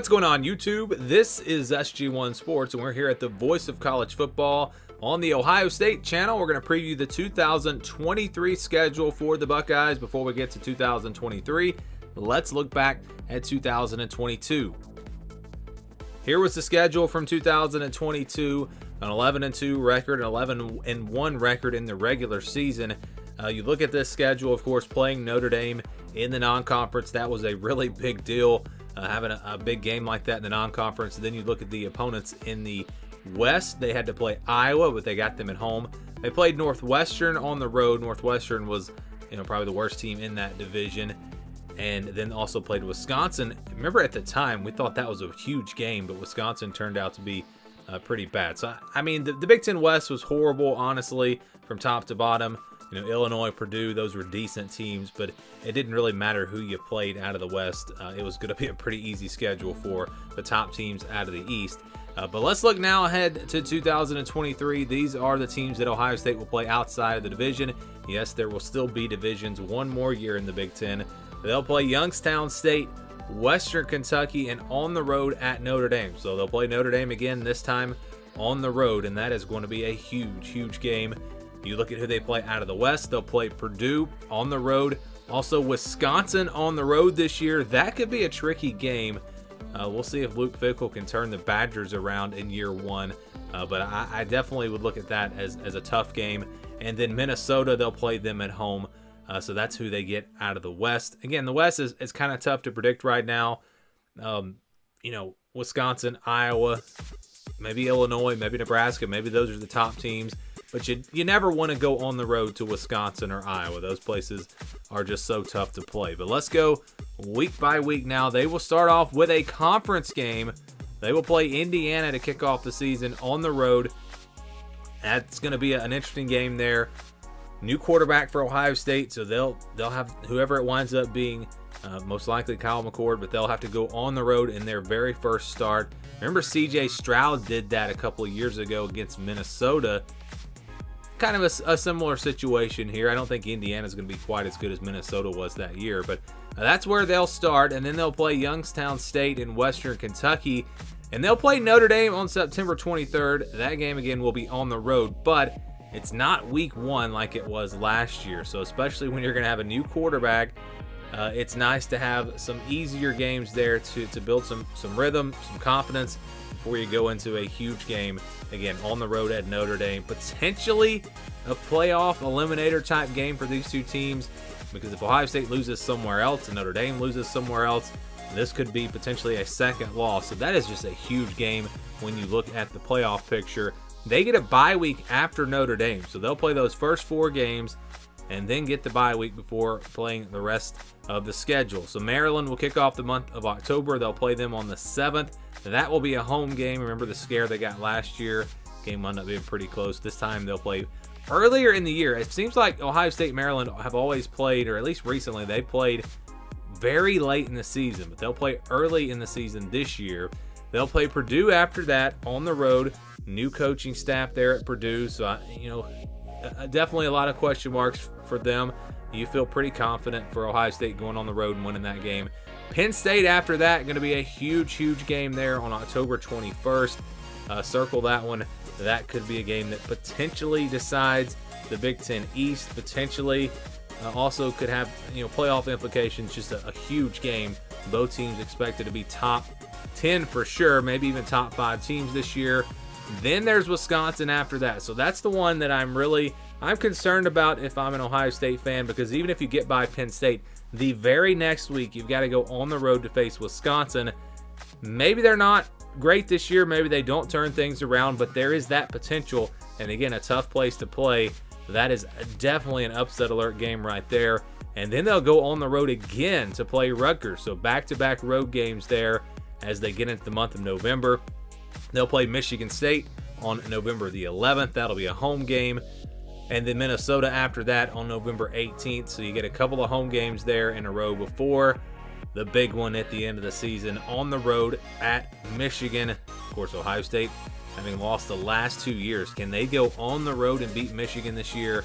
What's going on, YouTube? This is SG1 Sports, and we're here at the Voice of College Football on the Ohio State channel. We're going to preview the 2023 schedule for the Buckeyes. Before we get to 2023, let's look back at 2022. Here was the schedule from 2022, an 11-2 record, an 11-1 record in the regular season. You look at this schedule, of course, playing Notre Dame in the non-conference. That was a really big deal. Having a big game like that in the non-conference. Then you look at the opponents in the West. They had to play Iowa, but they got them at home. They played Northwestern on the road. Northwestern was, probably the worst team in that division. And then also played Wisconsin. Remember, at the time, we thought that was a huge game, but Wisconsin turned out to be pretty bad. So, I mean, the Big Ten West was horrible, honestly, from top to bottom. Illinois, Purdue, those were decent teams, but it didn't really matter who you played out of the West. It was going to be a pretty easy schedule for the top teams out of the East. But let's look now ahead to 2023. These are the teams that Ohio State will play outside of the division. Yes, there will still be divisions one more year in the Big Ten. They'll play Youngstown State, Western Kentucky, and on the road at Notre Dame. So they'll play Notre Dame again, this time on the road, and that is going to be a huge, huge game. You look at who they play out of the West. They'll play Purdue on the road. Also, Wisconsin on the road this year. That could be a tricky game. We'll see if Luke Fickle can turn the Badgers around in year one. But I definitely would look at that as a tough game. And then Minnesota, they'll play them at home. So that's who they get out of the West. Again, the West is kind of tough to predict right now. Wisconsin, Iowa, maybe Illinois, maybe Nebraska. Maybe those are the top teams. But you never want to go on the road to Wisconsin or Iowa. Those places are just so tough to play. But let's go week by week now. They will start off with a conference game. They will play Indiana to kick off the season on the road. That's going to be an interesting game there. New quarterback for Ohio State, so they'll have whoever it winds up being, most likely Kyle McCord, but they'll have to go on the road in their very first start. Remember, C.J. Stroud did that a couple of years ago against Minnesota. Kind of a similar situation here. I don't think Indiana's going to be quite as good as Minnesota was that year, but that's where they'll start, and then they'll play Youngstown State in Western Kentucky, and they'll play Notre Dame on September 23rd. That game, again, will be on the road, but it's not week one like it was last year, so especially when you're going to have a new quarterback, it's nice to have some easier games there to build some rhythm, some confidence, before you go into a huge game, again, on the road at Notre Dame. Potentially a playoff eliminator-type game for these two teams, because if Ohio State loses somewhere else and Notre Dame loses somewhere else, this could be potentially a second loss. So that is just a huge game when you look at the playoff picture. They get a bye week after Notre Dame, so they'll play those first four games and then get the bye week before playing the rest of the schedule. So Maryland will kick off the month of October. They'll play them on the 7th. That will be a home game. Remember the scare they got last year? Game wound up being pretty close. This time they'll play earlier in the year. It seems like Ohio State, Maryland have always played, or at least recently, they played very late in the season, but they'll play early in the season this year. They'll play Purdue after that on the road. New coaching staff there at Purdue, so definitely a lot of question marks for them. You feel pretty confident for Ohio State going on the road and winning that game. Penn State after that, going to be a huge, huge game there on October 21st. Circle that one. That could be a game that potentially decides the Big Ten East. Potentially also could have playoff implications. Just a huge game. Both teams expected to be top 10 for sure, maybe even top 5 teams this year. Then there's Wisconsin after that. So that's the one that I'm concerned about if I'm an Ohio State fan, because even if you get by Penn State, the very next week you've got to go on the road to face Wisconsin. Maybe they're not great this year. Maybe they don't turn things around, but there is that potential. And again, a tough place to play. That is definitely an upset alert game right there. And then they'll go on the road again to play Rutgers. So back-to-back road games there as they get into the month of November. They'll play Michigan State on November the 11th. That'll be a home game. And then Minnesota after that on November 18th. So you get a couple of home games there in a row before the big one at the end of the season on the road at Michigan. Of course, Ohio State having lost the last 2 years. Can they go on the road and beat Michigan this year?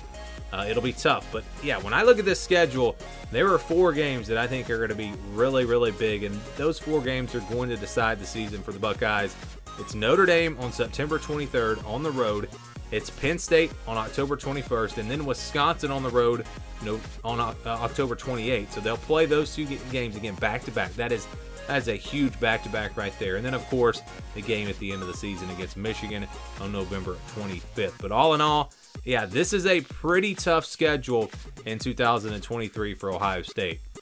It'll be tough. But, yeah, when I look at this schedule, there are four games that I think are going to be really, really big, and those four games are going to decide the season for the Buckeyes. It's Notre Dame on September 23rd on the road. It's Penn State on October 21st, and then Wisconsin on the road on October 28th. So they'll play those two games again back-to-back. That is a huge back-to-back right there. And then, of course, the game at the end of the season against Michigan on November 25th. But all in all, yeah, this is a pretty tough schedule in 2023 for Ohio State.